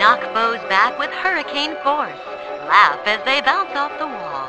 Knock bows back with hurricane force. Laugh as they bounce off the wall.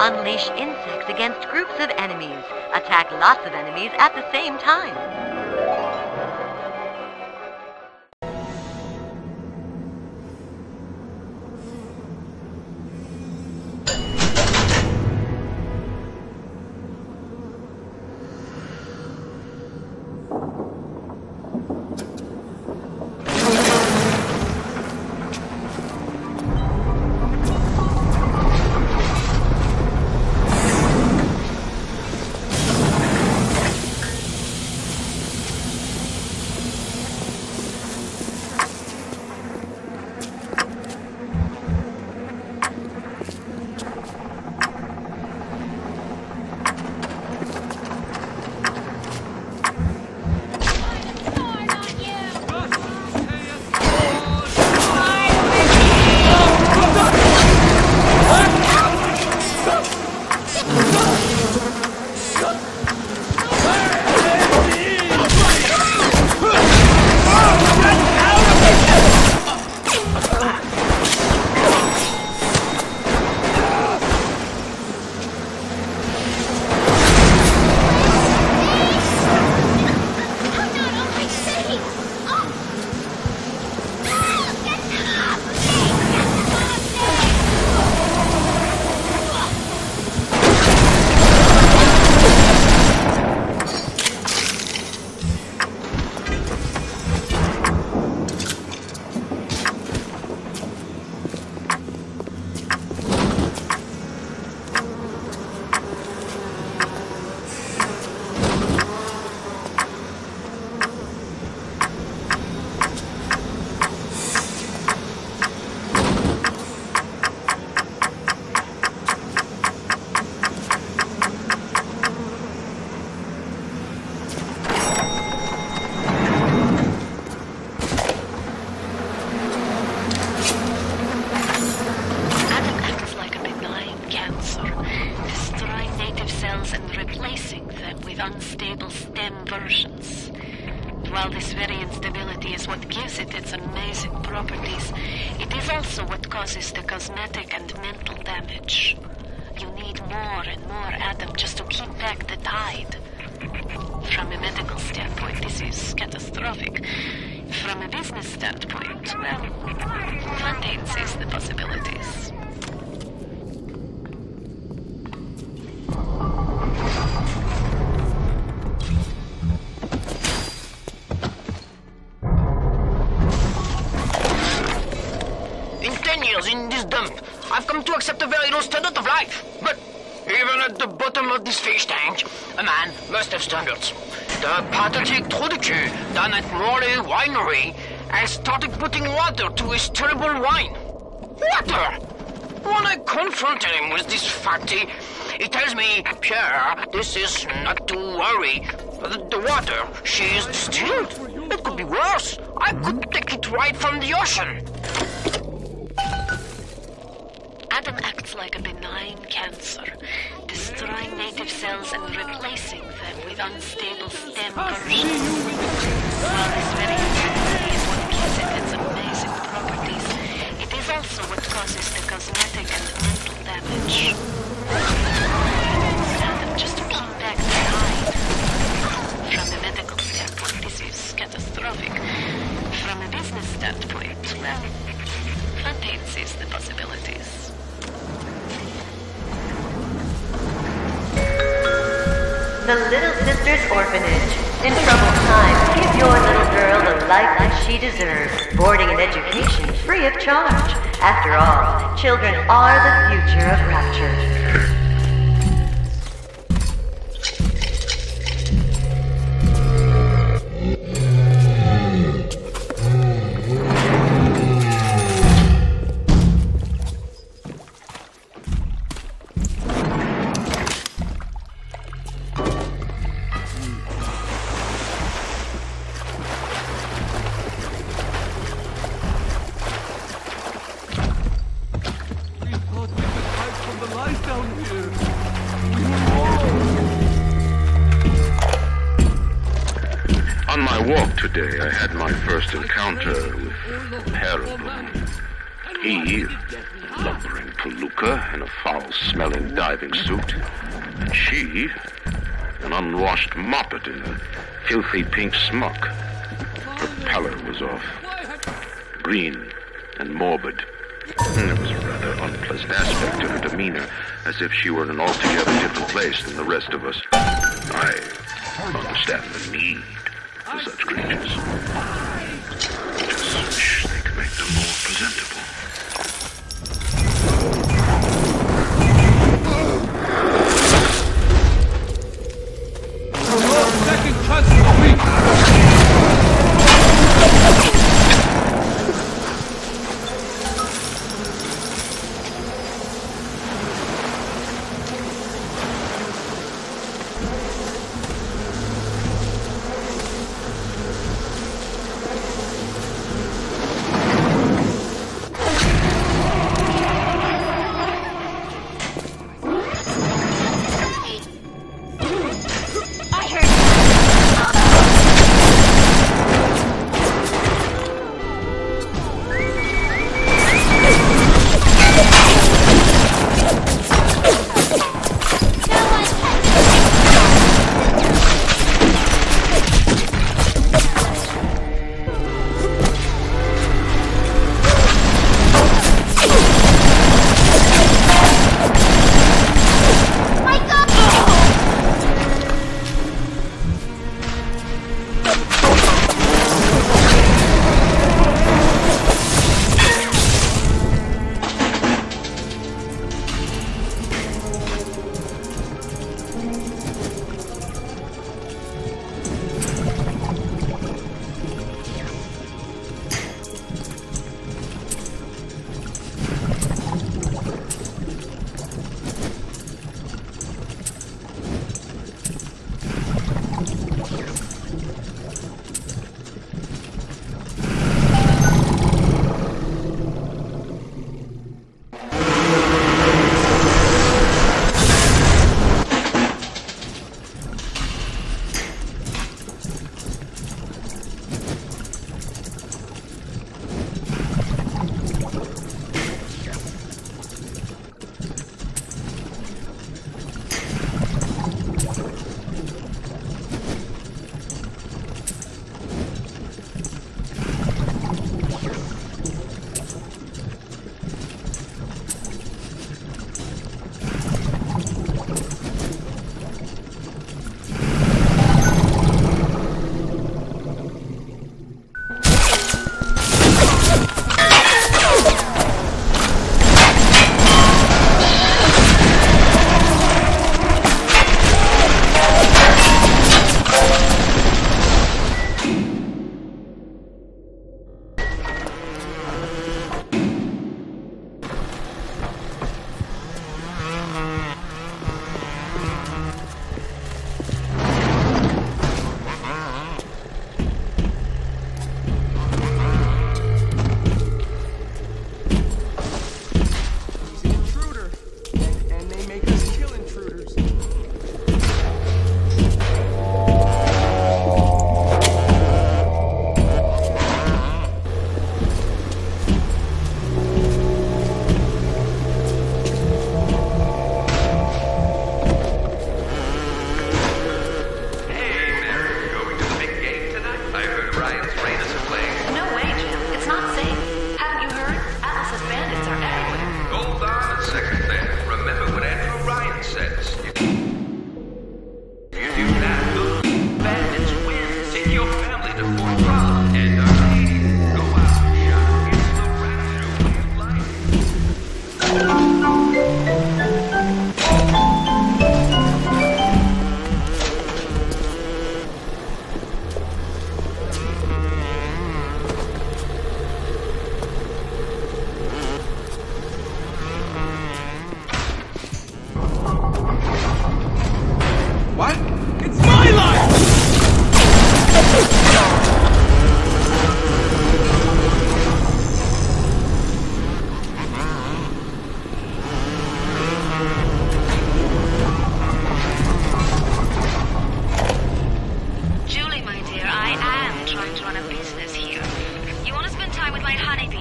Unleash insects against groups of enemies. Attack lots of enemies at the same time. Standards. The pathetic Trou-de-Cul down at Raleigh Winery has started putting water to his terrible wine. Water! When I confronted him with this fact, he tells me, Pierre, this is not to worry. The water, she is distilled. It could be worse. I could take it right from the ocean. Adam acts like a benign cancer, destroying native cells and replacing them with unstable stem versions. While this very intensity is what gives it its amazing properties, it is also what causes the cosmetic and mental damage. Adam, just to keep back the tide. From a medical standpoint, this is catastrophic. From a business standpoint, well, Fontaine sees the possibilities. The Little Sisters Orphanage. In troubled times, give your little girl the life that she deserves. Boarding and education free of charge. After all, children are the future of Rapture. the day I had my first encounter with Paragon. He, lumbering palooka in a foul-smelling diving suit, and she, an unwashed moppet in a filthy pink smock. Her pallor was off, green and morbid. There was a rather unpleasant aspect to her demeanor, as if she were in an altogether different place than the rest of us. I understand the need for such creatures. I just wish they could make them more presentable.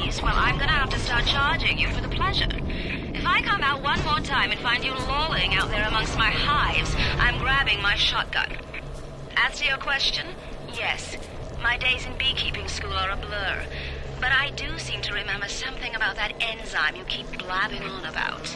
case, well, I'm gonna have to start charging you for the pleasure. If I come out one more time and find you lolling out there amongst my hives, I'm grabbing my shotgun. As to your question, yes, my days in beekeeping school are a blur. But I do seem to remember something about that enzyme you keep blabbing on about.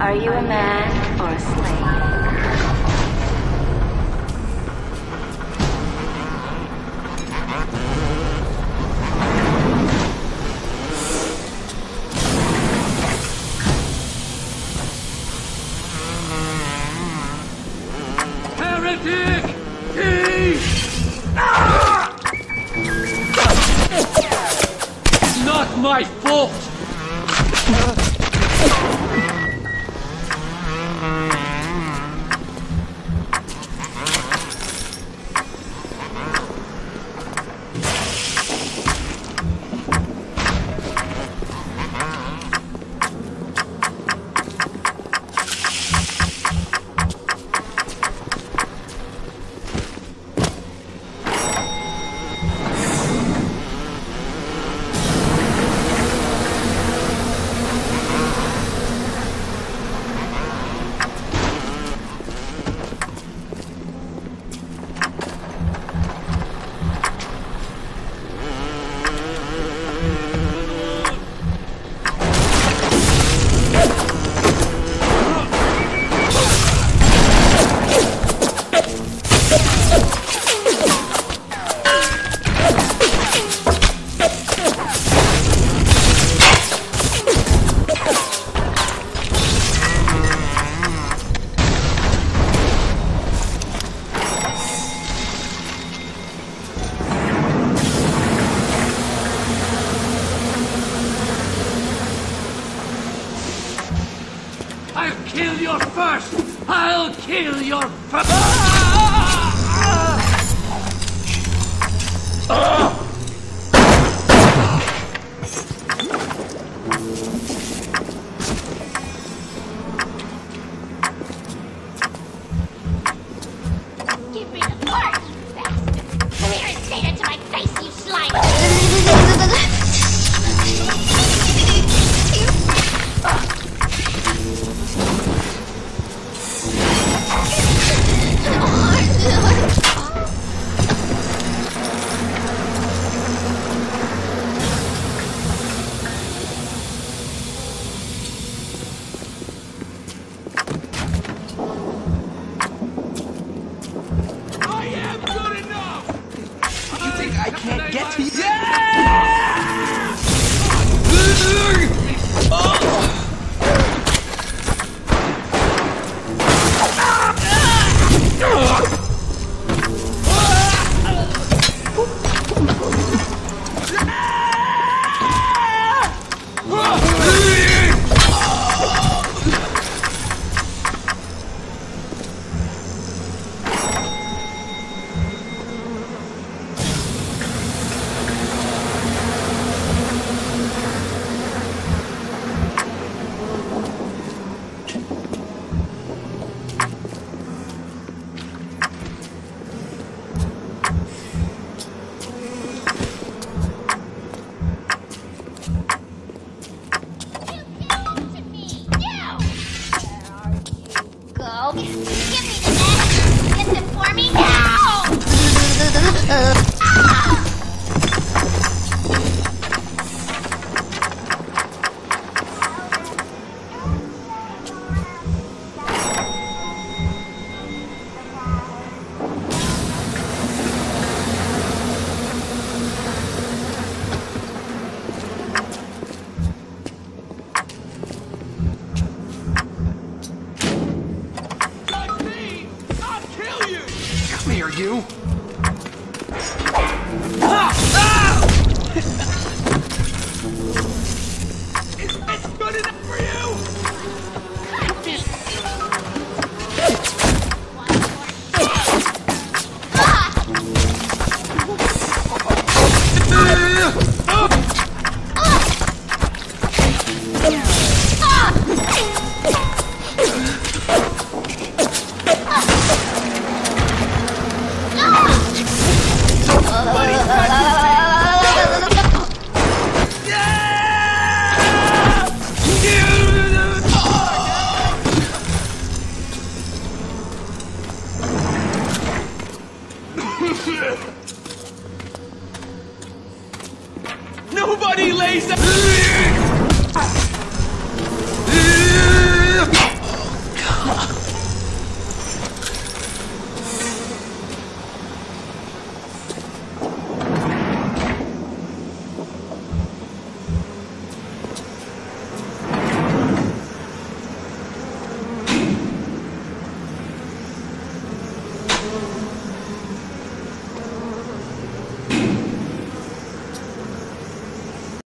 Are you a man or a slave? Heretic! It's not my fault! It's good enough for you! Nobody lays that.